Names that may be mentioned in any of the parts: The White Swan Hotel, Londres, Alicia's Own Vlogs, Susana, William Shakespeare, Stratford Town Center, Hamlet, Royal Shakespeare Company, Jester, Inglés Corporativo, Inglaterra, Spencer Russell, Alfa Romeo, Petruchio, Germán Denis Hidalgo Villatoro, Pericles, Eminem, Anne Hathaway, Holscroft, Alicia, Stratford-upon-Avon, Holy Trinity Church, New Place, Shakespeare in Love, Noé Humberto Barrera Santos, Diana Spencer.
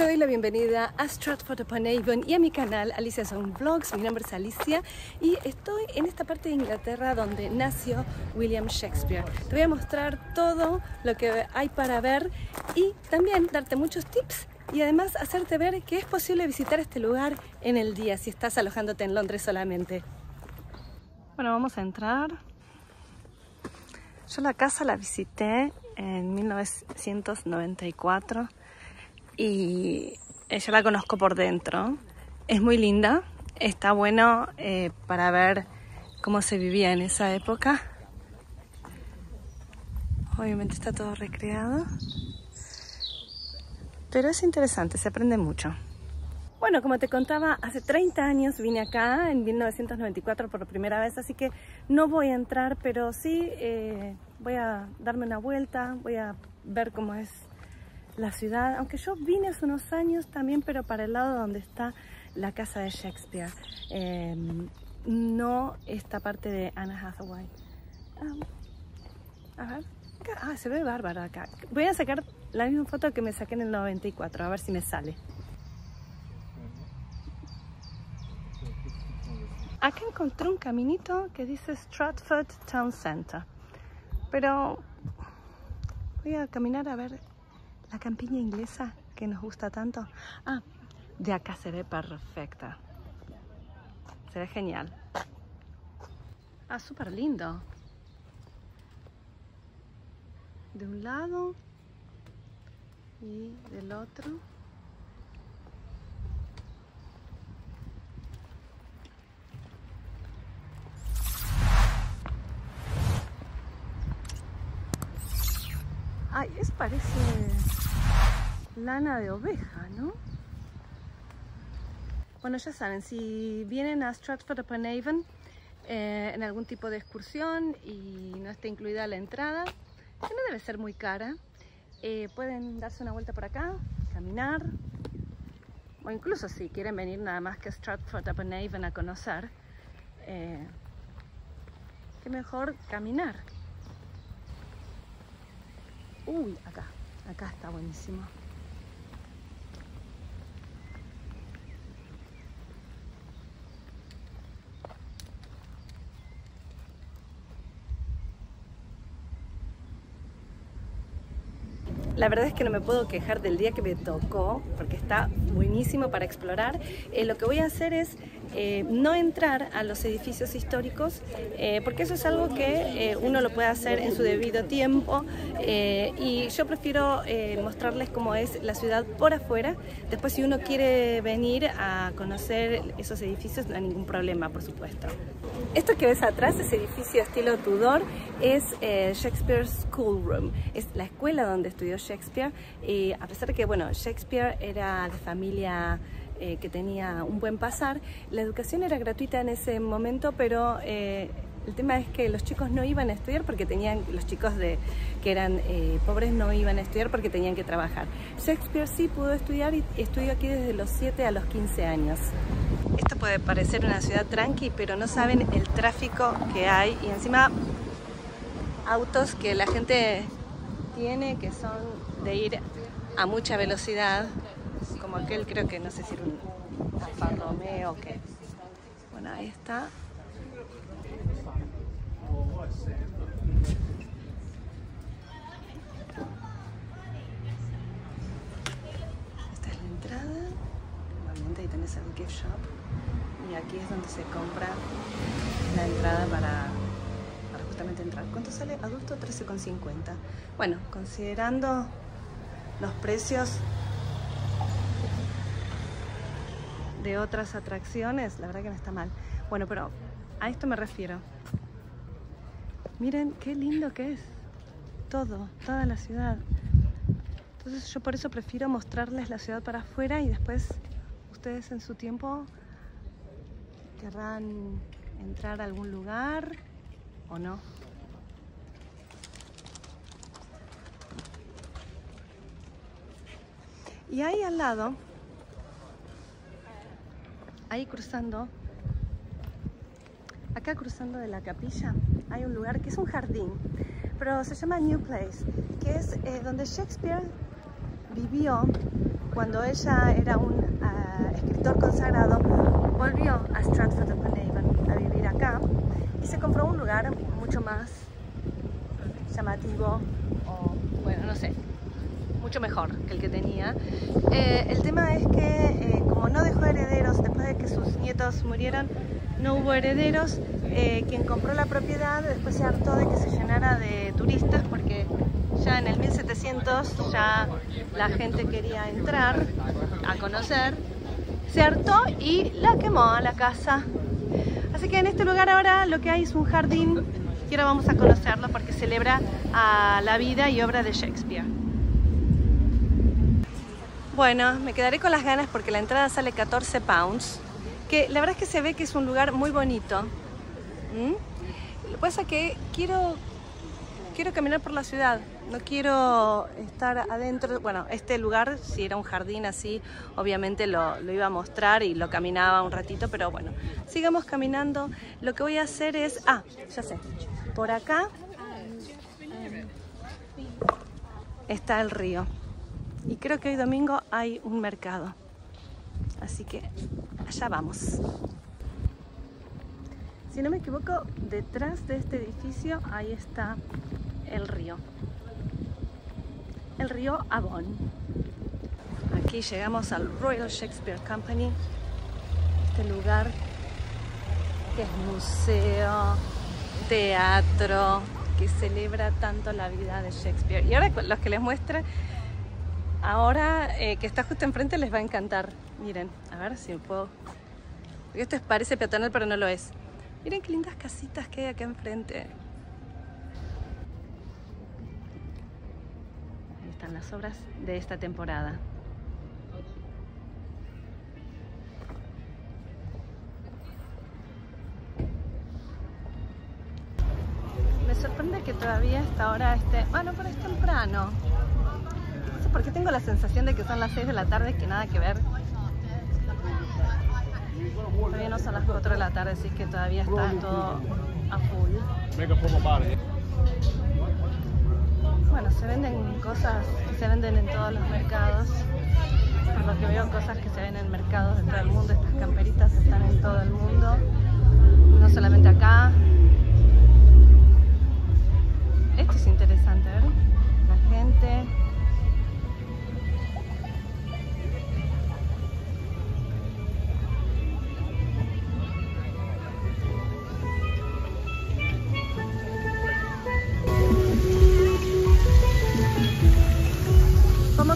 Te doy la bienvenida a Stratford-upon-Avon y a mi canal Alicia's Own Vlogs. Mi nombre es Alicia y estoy en esta parte de Inglaterra donde nació William Shakespeare. Te voy a mostrar todo lo que hay para ver y también darte muchos tips y además hacerte ver que es posible visitar este lugar en el día si estás alojándote en Londres solamente. Bueno, vamos a entrar. Yo la casa la visité en 1994. Y yo la conozco por dentro. Es muy linda, está bueno para ver cómo se vivía en esa época. Obviamente está todo recreado, pero es interesante, se aprende mucho. Bueno, como te contaba, hace 30 años vine acá, en 1994 por primera vez, así que no voy a entrar, pero sí voy a darme una vuelta, voy a ver cómo es la ciudad, aunque yo vine hace unos años también, pero para el lado donde está la casa de Shakespeare, no esta parte de Anne Hathaway. A ver, acá, se ve bárbaro acá. Voy a sacar la misma foto que me saqué en el 94, a ver si me sale. Acá encontré un caminito que dice Stratford Town Center, pero voy a caminar a ver la campiña inglesa que nos gusta tanto. Ah, de acá se ve perfecta. Se ve genial. Ah, súper lindo. De un lado y del otro. Ay, eso parece lana de oveja, ¿no? Bueno, ya saben, si vienen a Stratford-upon-Avon en algún tipo de excursión y no está incluida la entrada, que no debe ser muy cara, pueden darse una vuelta por acá, caminar, o incluso si quieren venir nada más que a Stratford-upon-Avon a conocer, qué mejor caminar. Uy, acá está buenísimo. La verdad es que no me puedo quejar del día que me tocó, porque está buenísimo para explorar. Lo que voy a hacer es no entrar a los edificios históricos, porque eso es algo que uno lo puede hacer en su debido tiempo. Y yo prefiero mostrarles cómo es la ciudad por afuera. Después, si uno quiere venir a conocer esos edificios, no hay ningún problema, por supuesto. Esto que ves atrás, ese edificio estilo Tudor, es Shakespeare's Schoolroom. Es la escuela donde estudió Shakespeare. Y a pesar de que, bueno, Shakespeare era de familia que tenía un buen pasar, la educación era gratuita en ese momento, pero el tema es que los chicos no iban a estudiar porque tenían, que eran pobres no iban a estudiar porque tenían que trabajar. Shakespeare sí pudo estudiar y estudió aquí desde los 7 a los 15 años. Esto puede parecer una ciudad tranqui, pero no saben el tráfico que hay y encima autos que la gente tiene que son de ir a mucha velocidad, como aquel, creo que no sé si era un Alfa Romeo o qué. Bueno, ahí está. Esta es la entrada. Normalmente ahí tenés el gift shop y aquí es donde se compra la entrada para justamente entrar. ¿Cuánto sale? Adulto 13,50. Bueno, considerando los precios de otras atracciones, la verdad que no está mal. Bueno, pero a esto me refiero. Miren qué lindo que es todo, toda la ciudad. Entonces yo por eso prefiero mostrarles la ciudad para afuera y después ustedes en su tiempo querrán entrar a algún lugar o no. Y ahí al lado, ahí cruzando, acá cruzando de la capilla, hay un lugar que es un jardín, pero se llama New Place, que es donde Shakespeare vivió cuando ella era un escritor consagrado, volvió a Stratford-upon-Avon a vivir acá y se compró un lugar mucho más llamativo o, bueno, no sé, mucho mejor que el que tenía. El tema es que como no dejó herederos después de que sus nietos murieron, no hubo herederos. Quien compró la propiedad después se hartó de que se llenara de turistas, porque ya en el 1700 ya la gente quería entrar a conocer. Se hartó y la quemó a la casa. Así que en este lugar ahora lo que hay es un jardín y ahora vamos a conocerlo porque celebra a la vida y obra de Shakespeare. Bueno, me quedaré con las ganas porque la entrada sale 14 pounds, que la verdad es que se ve que es un lugar muy bonito. Lo que pasa es que quiero caminar por la ciudad, no quiero estar adentro. Bueno, este lugar, si era un jardín así, obviamente lo iba a mostrar y lo caminaba un ratito, pero bueno, sigamos caminando. Lo que voy a hacer es, ya sé, por acá está el río y creo que hoy domingo hay un mercado, así que allá vamos. Si no me equivoco, detrás de este edificio, ahí está el río. El río Avon. Aquí llegamos al Royal Shakespeare Company. Este lugar que es museo, teatro, que celebra tanto la vida de Shakespeare. Y ahora los que les muestre, ahora que está justo enfrente les va a encantar. Miren, a ver si puedo... Porque esto parece peatonal, pero no lo es. Miren qué lindas casitas que hay acá enfrente. Ahí están las obras de esta temporada. Me sorprende que todavía hasta ahora esté... Bueno, pero es temprano. No sé por qué tengo la sensación de que son las 6 de la tarde, que nada que ver. Todavía no son las 4 de la tarde, así que todavía está todo a full. Bueno, se venden cosas que se venden en todos los mercados. Por lo que veo, cosas que se venden en mercados de todo el mundo. Estas camperitas están en todo el mundo, no solamente acá. Esto es interesante, ¿verdad? La gente...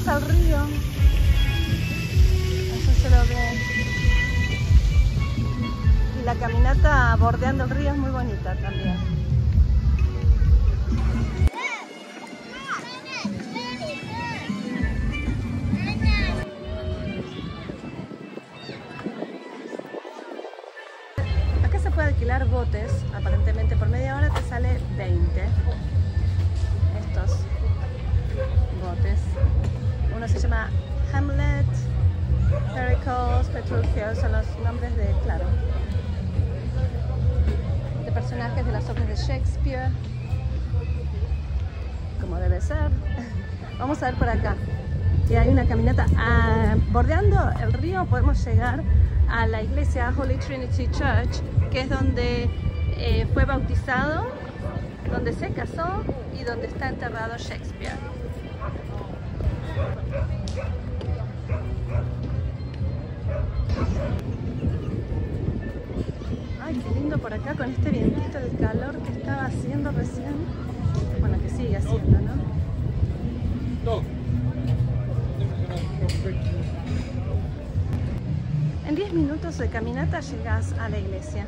al río, eso se lo ve. Y la caminata bordeando el río es muy bonita también. Acá se puede alquilar botes, aparentemente por media hora te sale 20. Estos botes. Uno se llama Hamlet, Pericles, Petruchio, son los nombres de, claro, de personajes de las obras de Shakespeare, como debe ser. Vamos a ver por acá, que hay una caminata. Bordeando el río podemos llegar a la iglesia Holy Trinity Church, que es donde fue bautizado, donde se casó y donde está enterrado Shakespeare. Ay, qué lindo por acá con este vientito, el calor que estaba haciendo recién. Bueno, que sigue haciendo, ¿no? En 10 minutos de caminata llegas a la iglesia.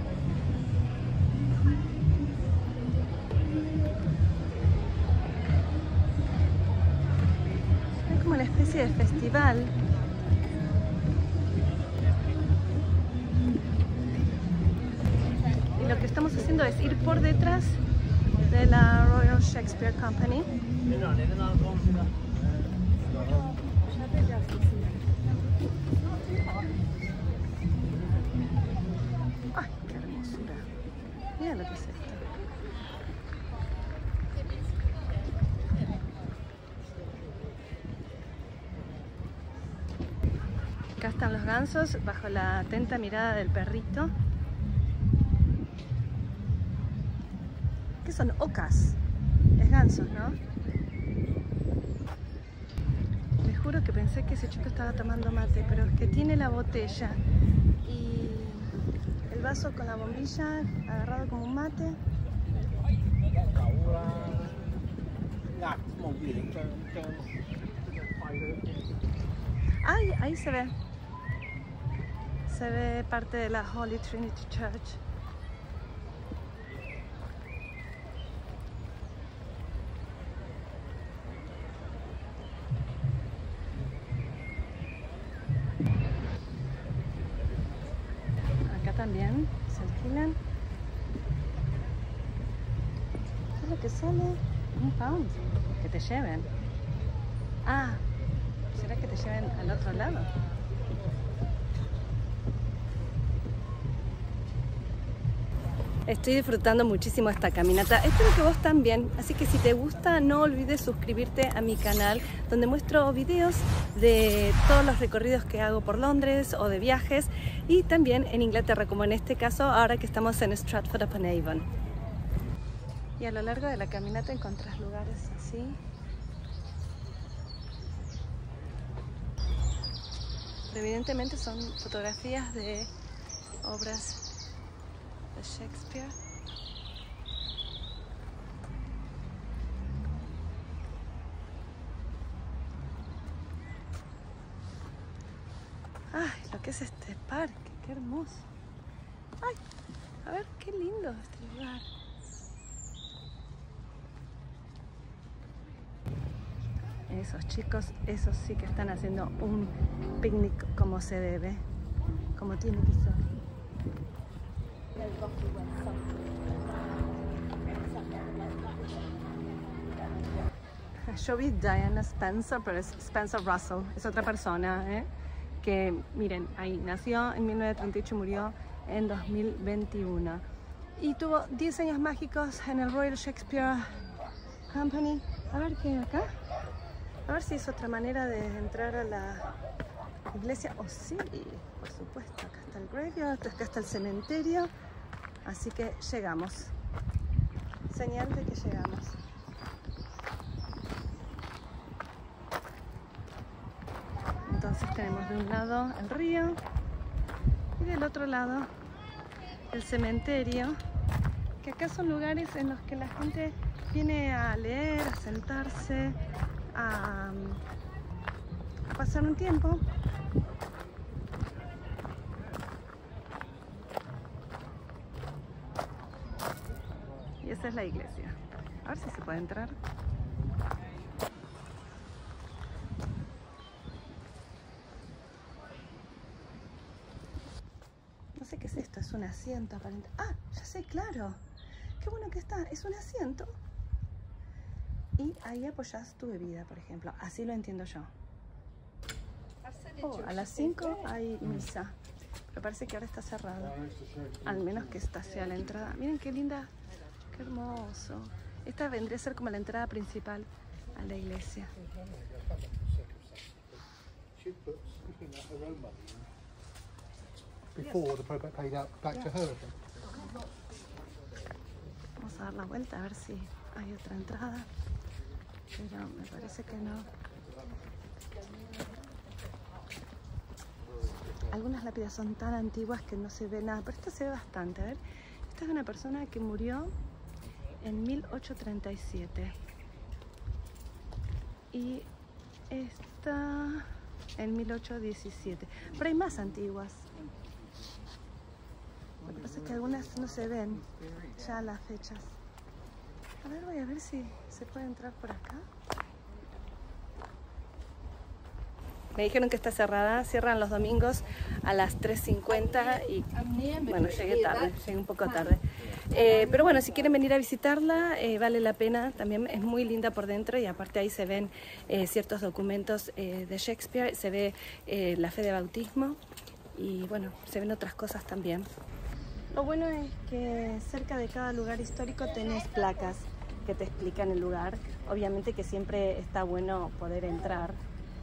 Una especie de festival. Y lo que estamos haciendo es ir por detrás de la Royal Shakespeare Company. ¡Ay, qué hermosura! Mira lo que es esto. Acá están los gansos bajo la atenta mirada del perrito. ¿Qué son? Ocas. Es gansos, ¿no? Les juro que pensé que ese chico estaba tomando mate, pero es que tiene la botella y el vaso con la bombilla agarrado como un mate. Ay, ahí se ve. Se ve parte de la Holy Trinity Church. Acá también se alquilan. ¿Qué es lo que sale? Un pound. Que te lleven. Ah. ¿Será que te lleven al otro lado? Estoy disfrutando muchísimo esta caminata. Espero que vos también. Así que si te gusta, no olvides suscribirte a mi canal, donde muestro videos de todos los recorridos que hago por Londres o de viajes. Y también en Inglaterra, como en este caso, ahora que estamos en Stratford-upon-Avon. Y a lo largo de la caminata encontrás lugares así. Evidentemente son fotografías de obras de Shakespeare. Ay, lo que es este parque, qué hermoso. Ay, a ver qué lindo este lugar. Esos chicos, esos sí que están haciendo un picnic como se debe, como tiene que ser. Yo vi Diana Spencer, pero es Spencer Russell, es otra persona, que miren, ahí nació en 1938 y murió en 2021. Y tuvo 10 años mágicos en el Royal Shakespeare Company. A ver qué hay acá. A ver si es otra manera de entrar a la iglesia. Oh, sí, por supuesto. Acá está el graveyard, acá está el cementerio. Así que llegamos. Señal de que llegamos. Entonces tenemos de un lado el río y del otro lado el cementerio. Que acá son lugares en los que la gente viene a leer, a sentarse, a pasar un tiempo. Y esa es la iglesia. A ver si se puede entrar. No sé qué es esto, es un asiento aparente. Ah, ya sé, claro. Qué bueno que está, es un asiento. Y ahí apoyas tu bebida, por ejemplo. Así lo entiendo yo. Oh, a las 5 hay misa. Pero parece que ahora está cerrado. Al menos que esta sea la entrada. Miren qué linda, qué hermoso. Esta vendría a ser como la entrada principal a la iglesia. Vamos a dar la vuelta a ver si hay otra entrada. Pero me parece que no. Algunas lápidas son tan antiguas que no se ve nada, pero esta se ve bastante. A ver, esta es una persona que murió en 1837. Y esta en 1817. Pero hay más antiguas. Lo que pasa es que algunas no se ven ya las fechas. A ver, voy a ver si se puede entrar por acá. Me dijeron que está cerrada, cierran los domingos a las 3:50 y bueno, llegué tarde, llegué un poco tarde. Pero bueno, si quieren venir a visitarla, vale la pena, también es muy linda por dentro y aparte ahí se ven ciertos documentos de Shakespeare, se ve la fe de bautismo y bueno, se ven otras cosas también. Lo bueno es que cerca de cada lugar histórico tenés placas que te explican el lugar. Obviamente que siempre está bueno poder entrar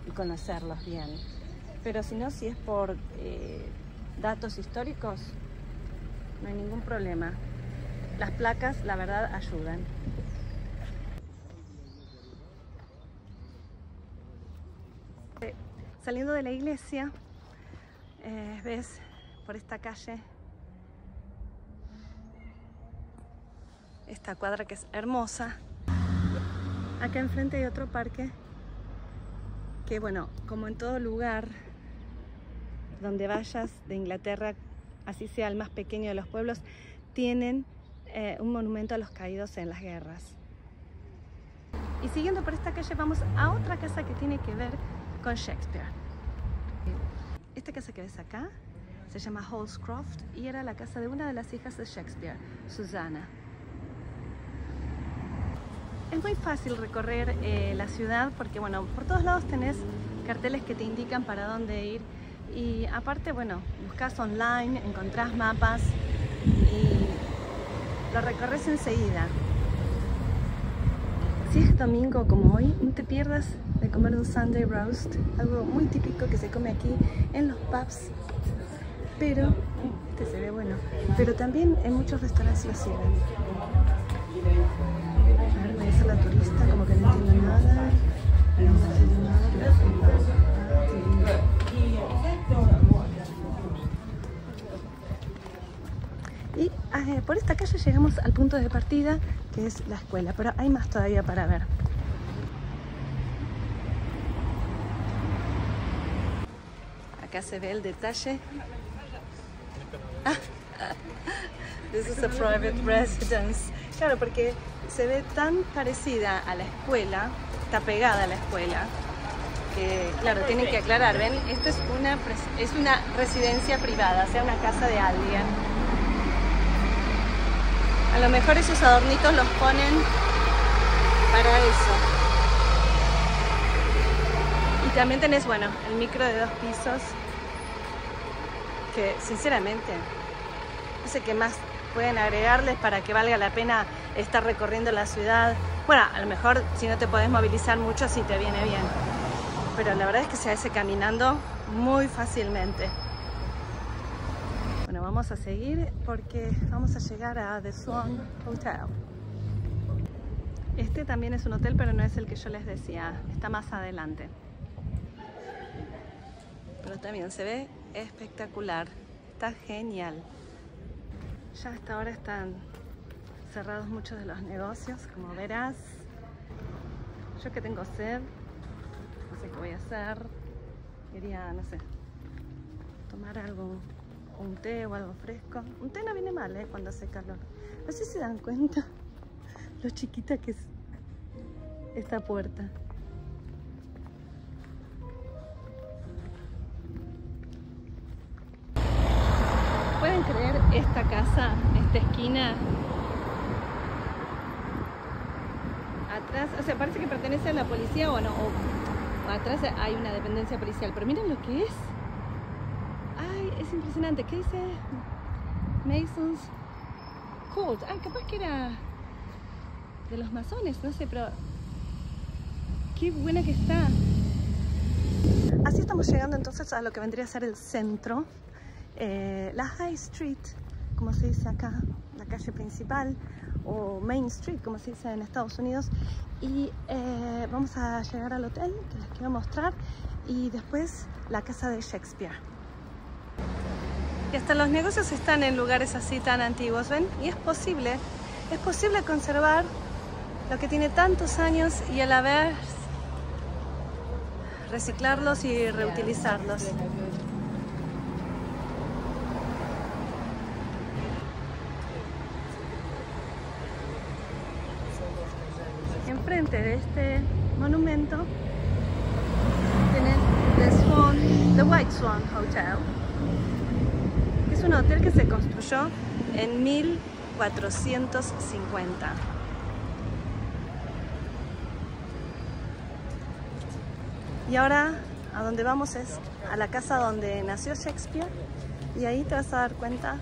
y conocerlos bien. Pero si no, si es por datos históricos, no hay ningún problema. Las placas, la verdad, ayudan. Saliendo de la iglesia, ves por esta calle, esta cuadra que es hermosa. Acá enfrente hay otro parque que, bueno, como en todo lugar donde vayas de Inglaterra, así sea el más pequeño de los pueblos, tienen un monumento a los caídos en las guerras. Y siguiendo por esta calle vamos a otra casa que tiene que ver con Shakespeare. Esta casa que ves acá se llama Holscroft y era la casa de una de las hijas de Shakespeare, Susana. Es muy fácil recorrer la ciudad porque, bueno, por todos lados tenés carteles que te indican para dónde ir. Y aparte, bueno, buscas online, encontrás mapas y lo recorres enseguida. Si es domingo como hoy, no te pierdas de comer un Sunday roast, algo muy típico que se come aquí en los pubs. Pero, este se ve bueno, pero también en muchos restaurantes lo sirven. A ver, me dice la turista como que no entiendo nada. Y por esta calle llegamos al punto de partida, que es la escuela, pero hay más todavía para ver. Acá se ve el detalle. This is a private residence. Claro, porque se ve tan parecida a la escuela, está pegada a la escuela, que claro, tienen que aclarar, ven, esta es una residencia privada, o sea, una casa de alguien. A lo mejor esos adornitos los ponen para eso. Y también tenés, bueno, el micro de 2 pisos. Que, sinceramente, no sé qué más pueden agregarles para que valga la pena estar recorriendo la ciudad. Bueno, a lo mejor si no te podés movilizar mucho, sí te viene bien. Pero la verdad es que se hace caminando muy fácilmente. Bueno, vamos a seguir porque vamos a llegar a The Swan Hotel. Este también es un hotel, pero no es el que yo les decía. Está más adelante. Pero también se ve espectacular. Está genial. Ya hasta ahora están cerrados muchos de los negocios, como verás. Yo que tengo sed, no sé qué voy a hacer. Quería, no sé, tomar algo, un té o algo fresco. Un té no viene mal, ¿eh?, cuando hace calor. No sé si se dan cuenta lo chiquita que es esta puerta. ¿Pueden creer esta casa, esta esquina? Atrás, o sea, parece que pertenece a la policía o no. O atrás hay una dependencia policial, pero miren lo que es. Es impresionante. ¿Qué dice? Masons Court. Ay, capaz que era de los masones, no sé, pero qué buena que está. Así estamos llegando entonces a lo que vendría a ser el centro, la High Street, como se dice acá, la calle principal, o Main Street, como se dice en Estados Unidos. Y vamos a llegar al hotel que les quiero mostrar y después la casa de Shakespeare. Y hasta los negocios están en lugares así tan antiguos, ¿ven? Y es posible conservar lo que tiene tantos años y a la vez reciclarlos y reutilizarlos. Enfrente de este monumento tenés The White Swan Hotel. Es un hotel que se construyó en 1450. Y ahora a donde vamos es a la casa donde nació Shakespeare, y ahí te vas a dar cuenta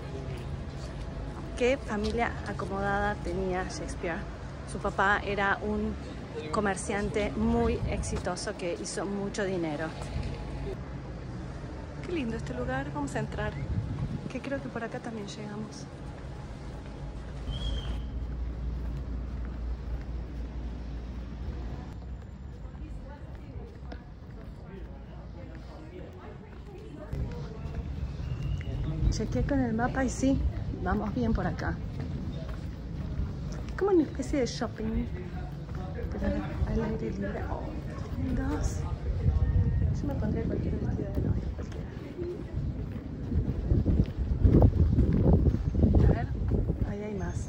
qué familia acomodada tenía Shakespeare. Su papá era un comerciante muy exitoso que hizo mucho dinero. Qué lindo este lugar, vamos a entrar, que creo que por acá también llegamos. Chequeé con el mapa y sí, vamos bien por acá. Es como una especie de shopping, pero al aire libre. Oh, qué lindos. Yo me pondré cualquier vestido de novia, cualquiera. A ver, ahí hay más.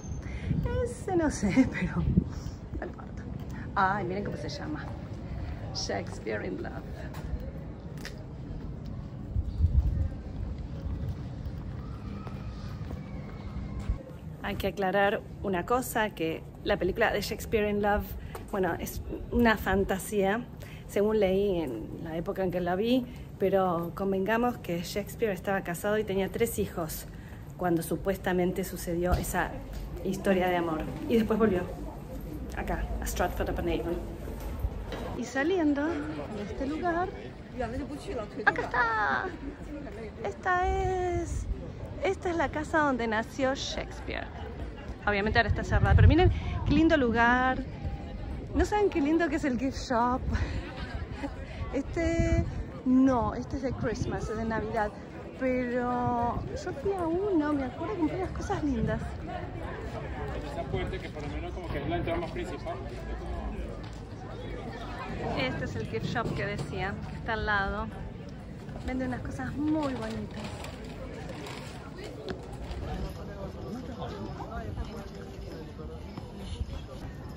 Ese no sé, pero no importa. Ay, miren cómo se llama. Shakespeare in Love. Hay que aclarar una cosa, que la película de Shakespeare in Love, bueno, es una fantasía, según leí en la época en que la vi, pero convengamos que Shakespeare estaba casado y tenía 3 hijos cuando supuestamente sucedió esa historia de amor. Y después volvió acá, a Stratford-upon-Avon. Y saliendo de este lugar, ¡acá está! Esta es la casa donde nació Shakespeare. Obviamente ahora está cerrada, pero miren qué lindo lugar. ¿No saben qué lindo que es el gift shop? Este es de Christmas, es de Navidad. Pero yo fui a uno, me acuerdo que compré unas cosas lindas. Esta puerta que por lo menos como que es la entrada más principal. Este es el gift shop que decía, que está al lado. Vende unas cosas muy bonitas.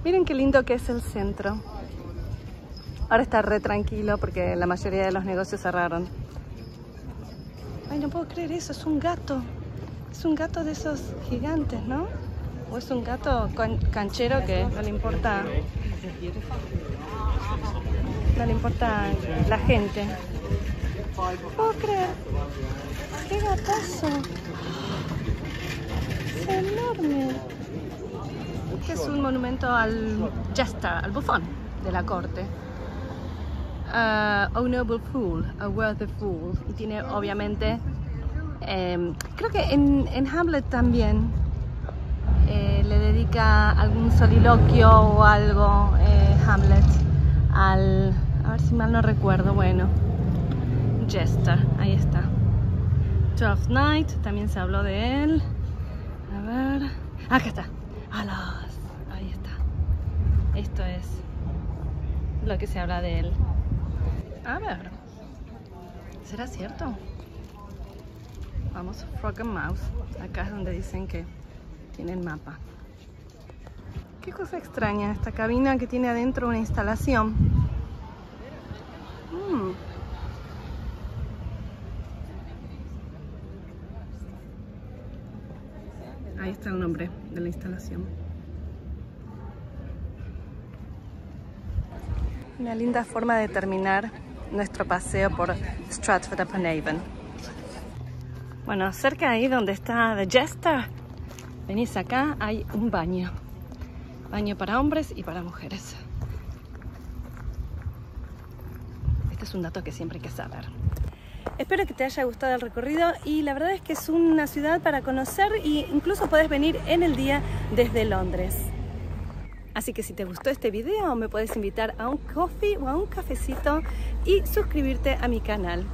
Miren qué lindo que es el centro. Ahora está re tranquilo porque la mayoría de los negocios cerraron. Ay, no puedo creer eso, es un gato. Es un gato de esos gigantes, ¿no? O es un gato canchero que no le importa. No le importa la gente. No puedo creer. ¡Qué gatazo! Es enorme. Este es un monumento al Jester, al bufón de la corte. Oh noble fool, a worthy fool. Y tiene obviamente, creo que en Hamlet también le dedica algún soliloquio o algo Hamlet al, a ver si mal no recuerdo, bueno, Jester, ahí está. Twelfth Night, también se habló de él. A ver, acá está. ¡Alas! Ahí está. Esto es lo que se habla de él. A ver, ¿será cierto? Vamos, Frog and Mouse. Acá es donde dicen que tiene el mapa. Qué cosa extraña esta cabina que tiene adentro una instalación. Ahí está el nombre de la instalación. Una linda forma de terminar nuestro paseo por Stratford-upon-Avon. Bueno, cerca ahí donde está The Jester, venís acá, hay un baño. Baño para hombres y para mujeres. Este es un dato que siempre hay que saber. Espero que te haya gustado el recorrido y la verdad es que es una ciudad para conocer e incluso podés venir en el día desde Londres. Así que si te gustó este video me puedes invitar a un coffee o a un cafecito y suscribirte a mi canal.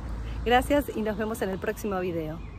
Gracias y nos vemos en el próximo video.